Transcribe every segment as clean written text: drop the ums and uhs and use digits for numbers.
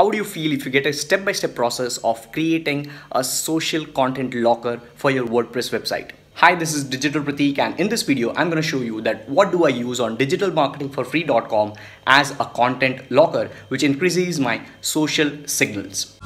How do you feel if you get a step-by-step process of creating a social content locker for your WordPress website? Hi, this is Digital Pratik, and in this video, I'm going to show you that what do I use on digitalmarketingforfree.com as a content locker, which increases my social signals.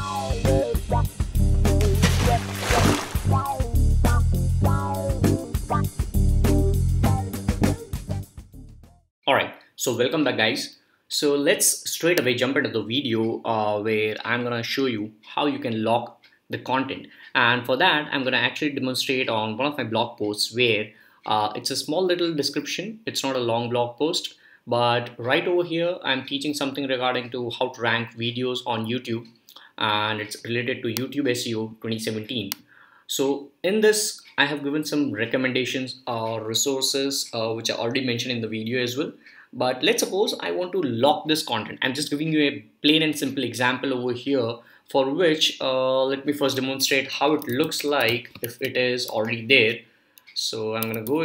All right, so welcome back, guys. So let's straight away jump into the video where I'm gonna show you how you can lock the content, and for that I'm gonna actually demonstrate on one of my blog posts where it's a small little description. It's not a long blog post, but right over here I'm teaching something regarding to how to rank videos on YouTube, and it's related to YouTube SEO 2017. So in this I have given some recommendations or resources which I already mentioned in the video as well. But let's suppose I want to lock this content. I'm just giving you a plain and simple example over here, for which let me first demonstrate how it looks like if it is already there. So I'm gonna go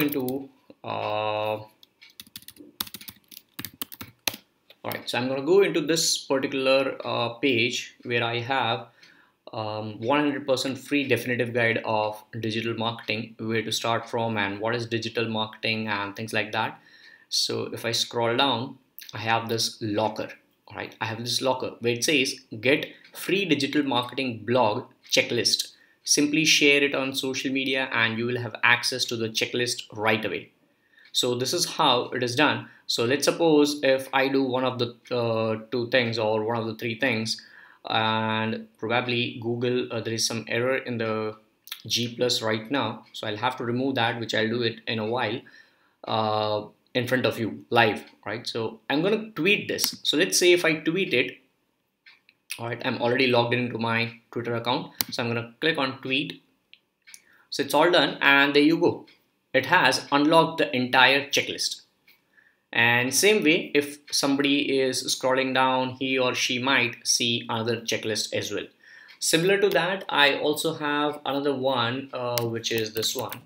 into this particular page where I have 100% free definitive guide of digital marketing, where to start from and what is digital marketing and things like that. So if I scroll down, I have this locker. All right, I have this locker where it says get free digital marketing blog checklist. Simply share it on social media and you will have access to the checklist right away. So this is how it is done. So let's suppose if I do one of the two things or one of the three things, and probably Google, there is some error in the G+ right now, so I'll have to remove that, which I'll do it in a while. In front of you live, right? So I'm gonna tweet this. So let's say if I tweet it, all right, I'm already logged into my Twitter account. So I'm gonna click on tweet. So it's all done, and there you go. It has unlocked the entire checklist. And same way, if somebody is scrolling down, he or she might see another checklist as well. Similar to that, I also have another one, which is this one.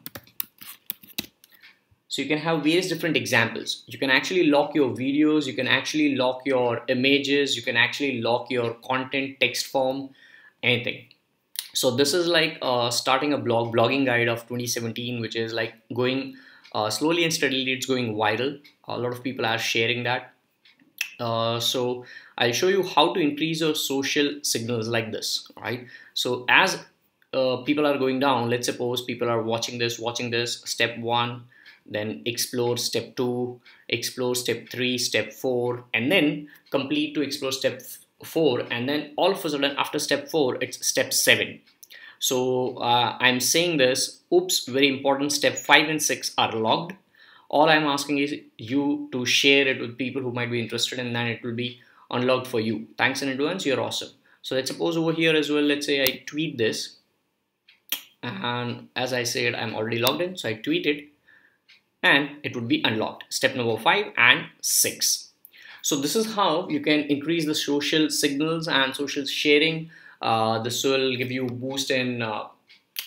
So you can have various different examples. You can actually lock your videos, you can actually lock your images, you can actually lock your content, text form, anything. So this is like starting a blogging guide of 2017, which is like going slowly and steadily, it's going viral. A lot of people are sharing that. So I'll show you how to increase your social signals like this, right? So as people are going down, let's suppose people are watching this, step one, then explore step 2, explore step 3, step 4, and then complete to explore step 4, and then all of a sudden after step 4 it's step 7. So I'm saying this, oops, very important, step 5 and 6 are logged. All I'm asking is you to share it with people who might be interested, and then it will be unlocked for you. Thanks in advance, you're awesome. So let's suppose over here as well, let's say I tweet this, and as I said I'm already logged in, so I tweet it, and it would be unlocked, step number 5 and 6. So this is how you can increase the social signals and social sharing. This will give you a boost in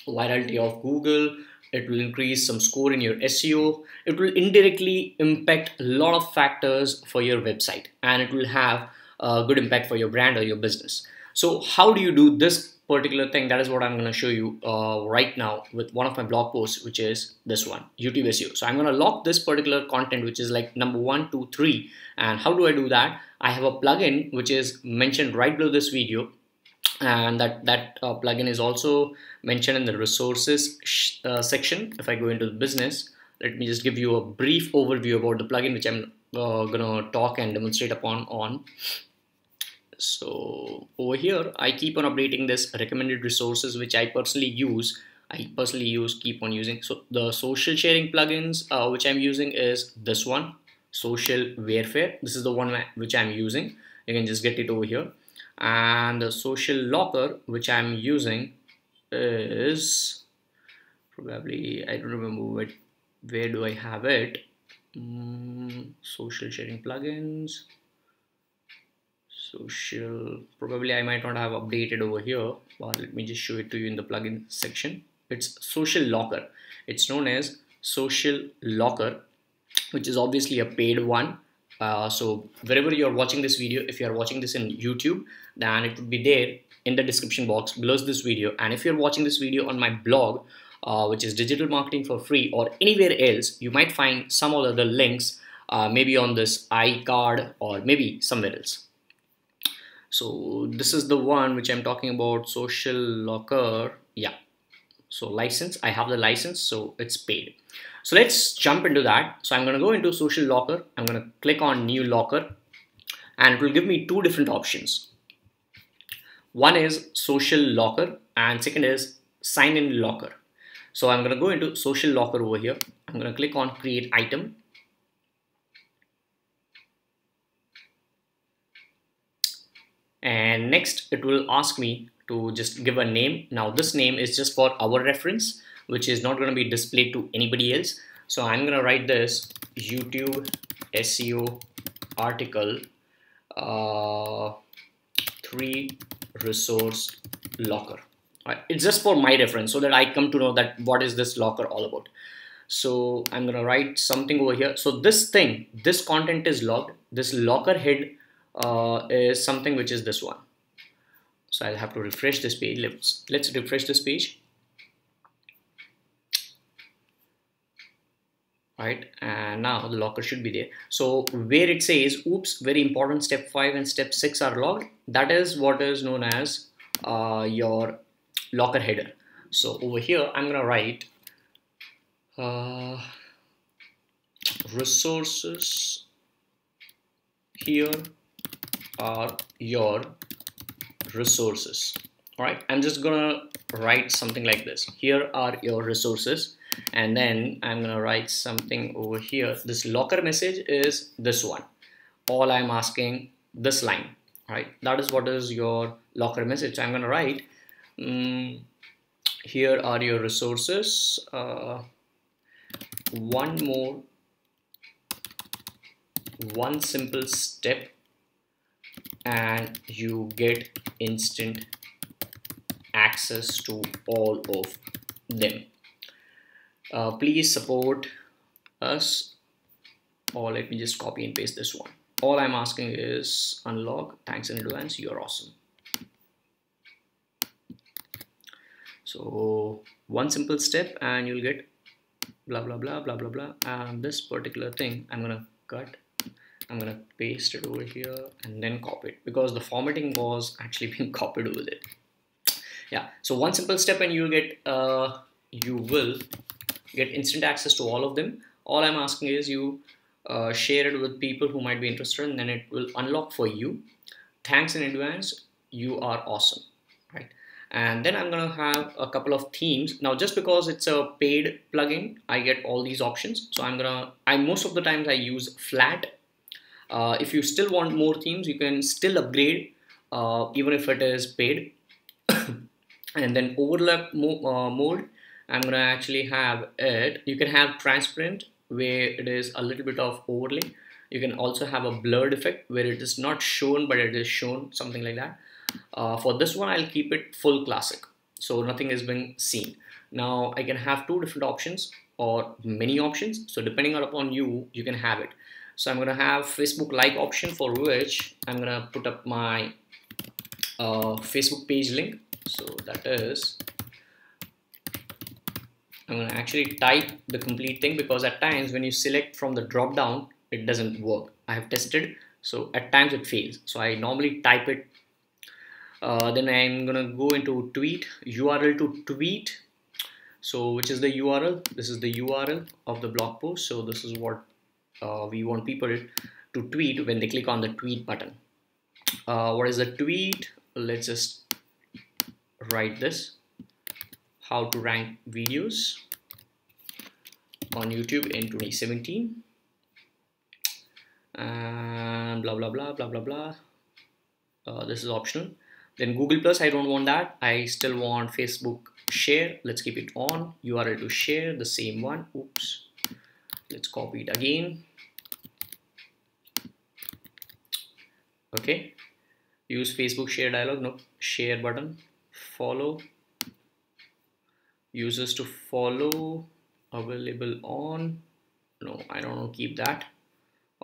virality of Google. It will increase some score in your SEO. It will indirectly impact a lot of factors for your website, and it will have a good impact for your brand or your business. So how do you do this particular thing? That is what I'm going to show you right now with one of my blog posts, which is this one, YouTube SEO. So I'm going to lock this particular content, which is like number 1, 2, 3. And how do I do that? I have a plugin which is mentioned right below this video, and that plugin is also mentioned in the resources section. If I go into the business, let me just give you a brief overview about the plugin, which I'm going to talk and demonstrate upon on. So over here, I keep on updating this recommended resources, which I personally use. Keep on using. So the social sharing plugins, which I'm using is this one, Social Warfare. This is the one which I'm using. You can just get it over here. And the Social Locker, which I'm using, is probably, I don't remember where do I have it. Social sharing plugins. Social, probably I might not have updated over here, but let me just show it to you in the plugin section. It's Social Locker. It's known as Social Locker, which is obviously a paid one. So wherever you're watching this video, if you're watching this in YouTube, then it would be there in the description box below this video. And if you're watching this video on my blog, which is Digital Marketing for Free, or anywhere else, you might find some of the other links, maybe on this iCard or maybe somewhere else. So this is the one which I'm talking about, Social Locker. Yeah, so license, I have the license, so it's paid. So let's jump into that. So I'm going to go into Social Locker. I'm going to click on New Locker, and it will give me two different options. One is Social Locker and second is Sign In Locker. So I'm going to go into Social Locker over here. I'm going to click on Create Item. And next it will ask me to just give a name. Now this name is just for our reference, which is not going to be displayed to anybody else. So I'm going to write this YouTube SEO article 3 resource locker. All right. It's just for my reference so that I come to know that what is this locker all about. So I'm going to write something over here. So this thing, this content is logged. This locker head is something which is this one. So I'll have to refresh this page. Let's refresh this page. Right, and now the locker should be there. So where it says oops, very important, step 5 and step 6 are logged, that is what is known as your locker header. So over here I'm gonna write resources, here are your resources. All right, I'm just gonna write something like this, here are your resources. And then I'm gonna write something over here. This locker message is this one. All I'm asking, this line, right? That is what is your locker message. I'm gonna write, here are your resources. One simple step and you get instant access to all of them. Please support us, or let me just copy and paste this one. All I'm asking is unlock, thanks in advance, you're awesome. So one simple step and you'll get blah blah blah blah blah blah. And this particular thing I'm gonna cut, I'm gonna paste it over here and then copy it because the formatting was actually being copied over there. Yeah, so one simple step and you'll get you will get instant access to all of them. All I'm asking is you share it with people who might be interested, and then it will unlock for you. Thanks in advance, you are awesome, right? And then I'm gonna have a couple of themes. Now just because it's a paid plugin, I get all these options. So most of the times I use flat. If you still want more themes, you can still upgrade even if it is paid. And then overlap mode, I'm gonna actually have it. You can have transparent where it is a little bit of overlay. You can also have a blurred effect where it is not shown but it is shown, something like that. For this one, I'll keep it full classic, so nothing is being seen. Now I can have two different options or many options. So depending upon you, you can have it. So I'm gonna have Facebook like option, for which I'm gonna put up my Facebook page link. So that is, I'm going to actually type the complete thing because at times when you select from the drop down, it doesn't work. I have tested, so at times it fails. So I normally type it. Then I'm going to go into tweet, URL to tweet. So which is the URL? This is the URL of the blog post. So this is what we want people to tweet when they click on the tweet button. What is the tweet? Let's just write this. How to rank videos on YouTube in 2017 and blah blah blah blah blah blah. This is optional. Then Google Plus, I don't want that. I still want Facebook share. Let's keep it on. URL to share, the same one. Oops. Let's copy it again. Okay. Use Facebook share dialog. No, share button. Follow. Users to follow available on, no, I don't know, keep that.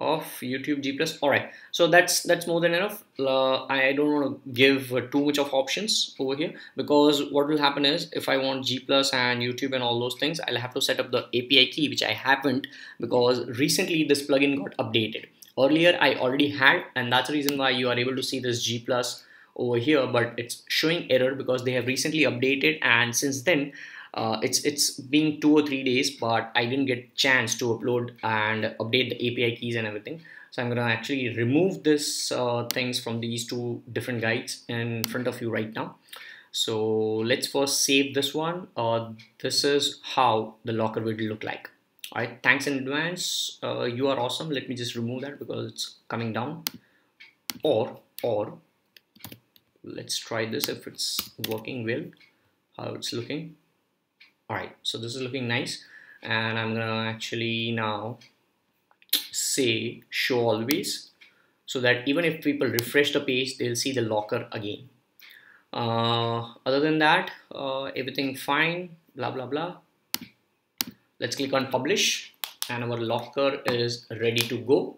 of YouTube G+. All right, so that's more than enough. I don't want to give too much of options over here, because what will happen is if I want G+ and YouTube and all those things, I'll have to set up the API key, which I haven't, because recently this plugin got updated. Earlier I already had, and that's the reason why you are able to see this G+ over here, but it's showing error because they have recently updated, and since then it's been 2 or 3 days, but I didn't get chance to upload and update the API keys and everything. So I'm gonna actually remove this things from these two different guides in front of you right now. So let's first save this one. This is how the locker will look like. All right, thanks in advance. You are awesome. Let me just remove that because it's coming down. Or let's try this if it's working well, how it's looking. Alright, so this is looking nice, and I'm gonna actually now say show always, so that even if people refresh the page, they'll see the locker again. Other than that, everything fine, blah blah blah. Let's click on publish, and our locker is ready to go.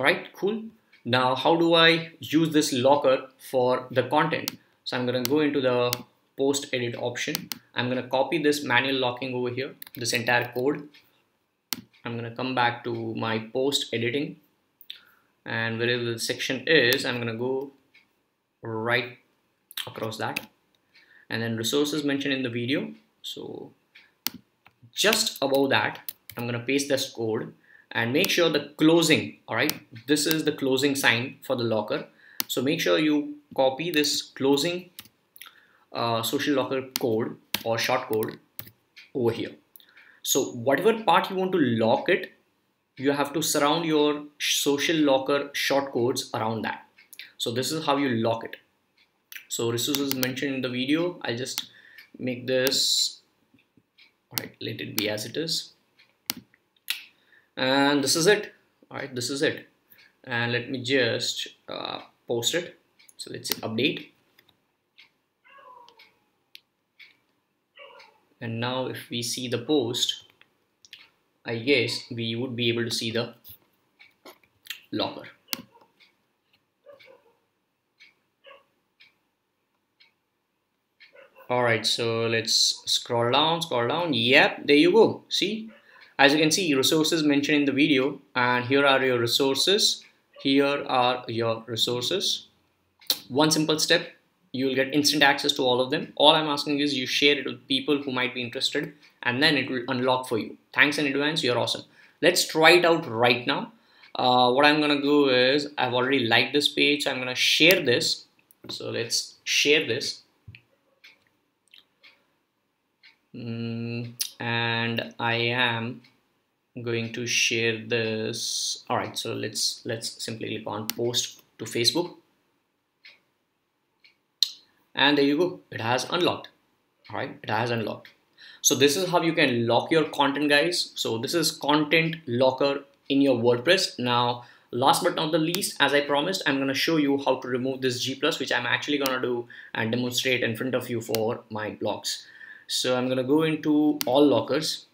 Alright, cool. Now how do I use this locker for the content? So I'm going to go into the post edit option. I'm going to copy this manual locking over here, this entire code. I'm going to come back to my post editing, and wherever the section is, I'm going to go right across that, and then resources mentioned in the video. So just above that, I'm going to paste this code and make sure the closing. All right, this is the closing sign for the locker. So make sure you copy this closing social locker code or short code over here. So whatever part you want to lock it, you have to surround your social locker short codes around that. So this is how you lock it. So resources mentioned in the video, I'll just make this, all right, let it be as it is. And this is it. All right, this is it. And let me just post it. So let's say update, and now if we see the post, I guess we would be able to see the locker. All right, so let's scroll down, scroll down. Yep, there you go. See, as you can see, resources mentioned in the video, and here are your resources. Here are your resources. One simple step, you will get instant access to all of them. All I'm asking is you share it with people who might be interested, and then it will unlock for you. Thanks in advance, you're awesome. Let's try it out right now. What I'm gonna do is, I've already liked this page, so I'm gonna share this. So let's share this. And I am going to share this. All right, so let's simply click on post to Facebook, and there you go, it has unlocked. All right, it has unlocked. So this is how you can lock your content, guys. So this is content locker in your WordPress. Now last but not the least, as I promised, I'm going to show you how to remove this G+, which I'm actually going to do and demonstrate in front of you for my blogs. So I'm going to go into all lockers.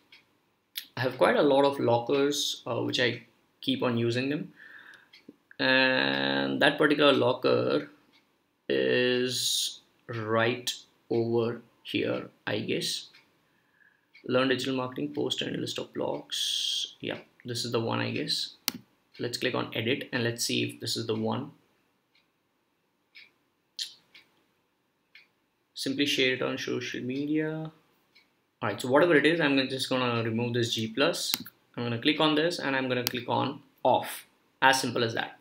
I have quite a lot of lockers which I keep on using them, and that particular locker is right over here, I guess. Learn digital marketing, post and list of blogs. Yeah, this is the one, I guess. Let's click on edit and let's see if this is the one. Simply share it on social media. Alright, so whatever it is, I'm just gonna remove this G+. I'm gonna click on this, and I'm gonna click on off. As simple as that.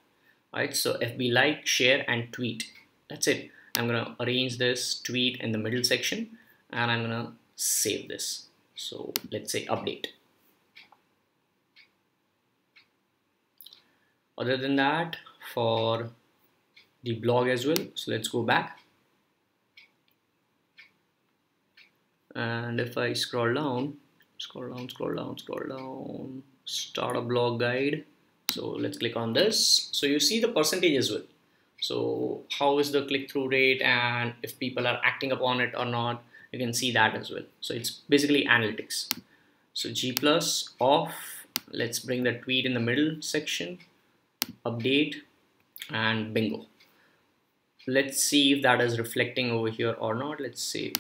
Alright, so FB like, share, and tweet. That's it. I'm gonna arrange this tweet in the middle section, and I'm gonna save this. So let's say update. Other than that, for the blog as well. So let's go back. And if I scroll down, start a blog guide. So let's click on this. So you see the percentage as well. So how is the click-through rate, and if people are acting upon it or not, you can see that as well. So it's basically analytics. So G plus off, let's bring the tweet in the middle section, update, and bingo. Let's see if that is reflecting over here or not. Let's say,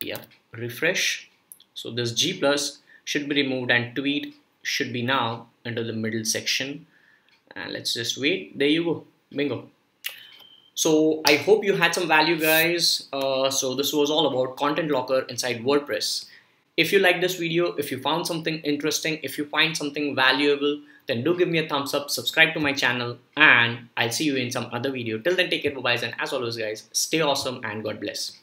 yeah, refresh. So this G plus should be removed and tweet should be now into the middle section. And let's just wait. There you go. Bingo. So I hope you had some value, guys. So this was all about Content Locker inside WordPress. If you like this video, if you found something interesting, if you find something valuable, then do give me a thumbs up, subscribe to my channel, and I'll see you in some other video. Till then, take care, bye-bye, and as always, guys, stay awesome and God bless.